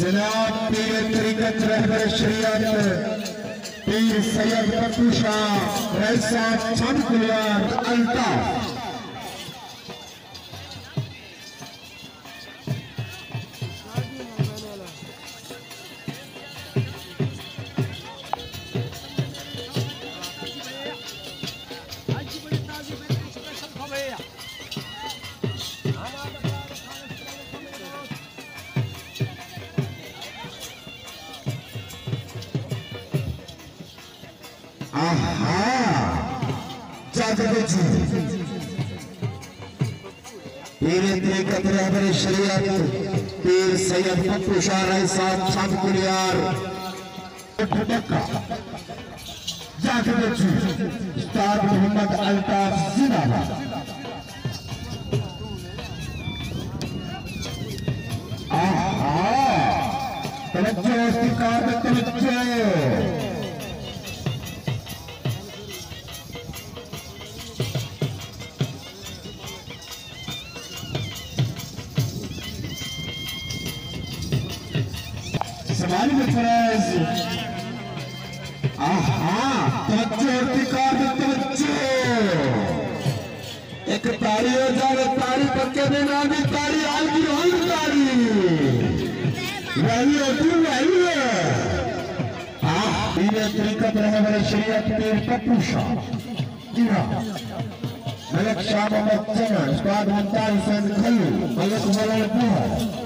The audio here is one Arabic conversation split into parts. جناب پیر طریقت رہبر شریعت پیر سید پپو شاہ رئیس چند کلیار الطاف پیر سید پپو شاہ رئیس چند کلیار استاد محمد الطاف زندہ باد توجہ استقامت توجہ سمالی بفراز توجہ ارتقاب توجہ ایک تاری ہو جاوے تاری پکے دینا بھی تاری آل کی ہوں تاری وہی ہوتی وہی ہے پیر طریقت رہے میرے شریعت پیر پپو شاہ جی ہاں ملک شاہ محمد جمع استاد منتاح حسین کھلو ملک مولا پوہا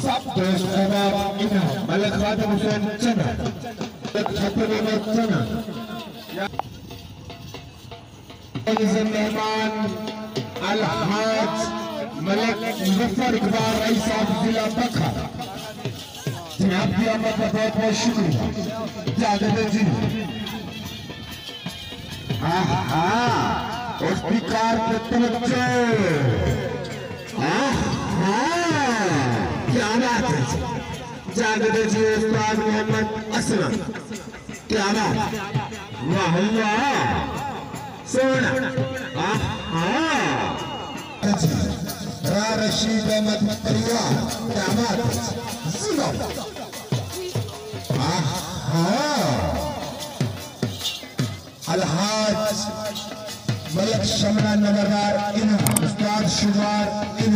سب دوست خباب انہا ملک خادم حسین چنہ ملک خطر امت چنہ عزیز مہمان الحاج ملک مظفر اقبال رئیس ضلع بکھا جناب کی آمد کا بہت بہت شکریہ اجازت دیجیے افتخار پر توجہ قیامات جاگدے جی استاد محمد اسلم قیامات واہ اللہ سونا را رشید احمد پریوار قیامات زندہ الحاج ملک شملہ نمبردار انہا استاد شمار انہا